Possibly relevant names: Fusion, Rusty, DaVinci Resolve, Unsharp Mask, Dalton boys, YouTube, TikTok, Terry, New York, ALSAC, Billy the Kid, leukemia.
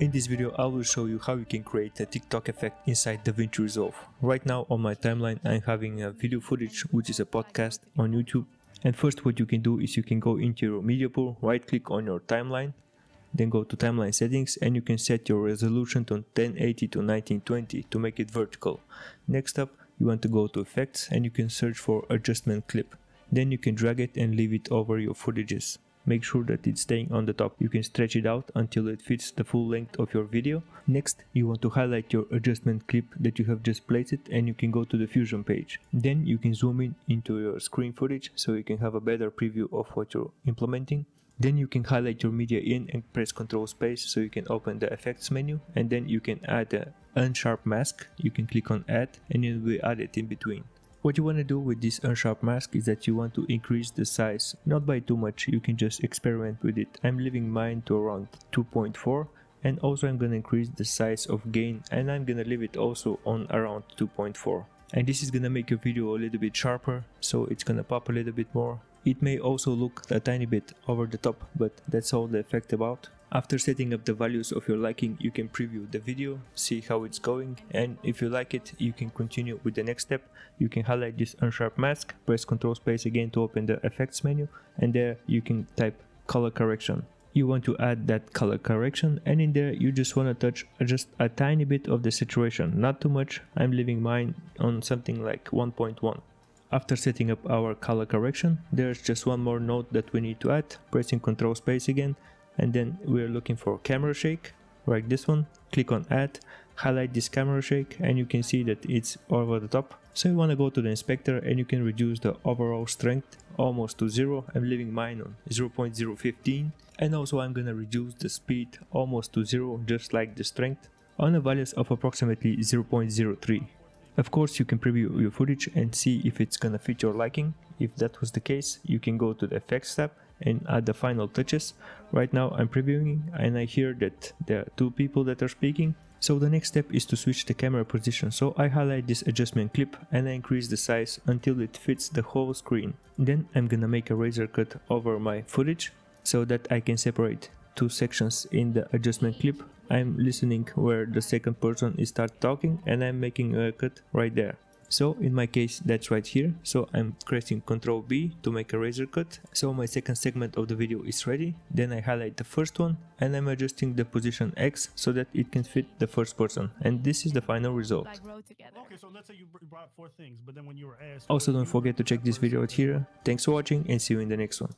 In this video I will show you how you can create a TikTok effect inside DaVinci Resolve. Right now on my timeline I'm having a video footage which is a podcast on YouTube. And first what you can do is you can go into your media pool, right click on your timeline, then go to timeline settings and you can set your resolution to 1080 to 1920 to make it vertical. Next up you want to go to effects and you can search for adjustment clip. Then you can drag it and leave it over your footages. Make sure that it's staying on the top. You can stretch it out until it fits the full length of your video. Next, you want to highlight your adjustment clip that you have just placed it and you can go to the Fusion page. Then you can zoom in into your screen footage so you can have a better preview of what you're implementing. Then you can highlight your media in and press Ctrl space so you can open the effects menu, and then you can add an Unsharp Mask. You can click on add and it will be added in between. What you want to do with this Unsharp Mask is that you want to increase the size, not by too much, you can just experiment with it. I'm leaving mine to around 2.4 and also I'm gonna increase the size of gain and I'm gonna leave it also on around 2.4. And this is gonna make your video a little bit sharper, so it's gonna pop a little bit more. It may also look a tiny bit over the top, but that's all the effect about. After setting up the values of your liking, you can preview the video, see how it's going, and if you like it, you can continue with the next step. You can highlight this Unsharp Mask, press Ctrl space again to open the effects menu, and there you can type color correction. You want to add that color correction, and in there you just want to touch just a tiny bit of the saturation, not too much. I'm leaving mine on something like 1.1. After setting up our color correction, there's just one more note that we need to add, pressing Ctrl space again. And then we're looking for camera shake, like this one, click on add, highlight this camera shake and you can see that it's over the top. So you want to go to the inspector and you can reduce the overall strength almost to 0, I'm leaving mine on 0.015. And also I'm gonna reduce the speed almost to 0, just like the strength, on the values of approximately 0.03. Of course you can preview your footage and see if it's gonna fit your liking. If that was the case, you can go to the effects tab and add the final touches. Right now I'm previewing and I hear that there are two people that are speaking. So the next step is to switch the camera position. So I highlight this adjustment clip and I increase the size until it fits the whole screen. Then I'm gonna make a razor cut over my footage so that I can separate two sections in the adjustment clip. I'm listening where the second person is start talking and I'm making a cut right there. So in my case that's right here, so I'm pressing Ctrl B to make a razor cut. So my second segment of the video is ready, then I highlight the first one and I'm adjusting the position X so that it can fit the first person, and this is the final result. Okay, so let's say you brought four things, but then when you were asked... Also don't forget to check this video out here. Thanks for watching and see you in the next one.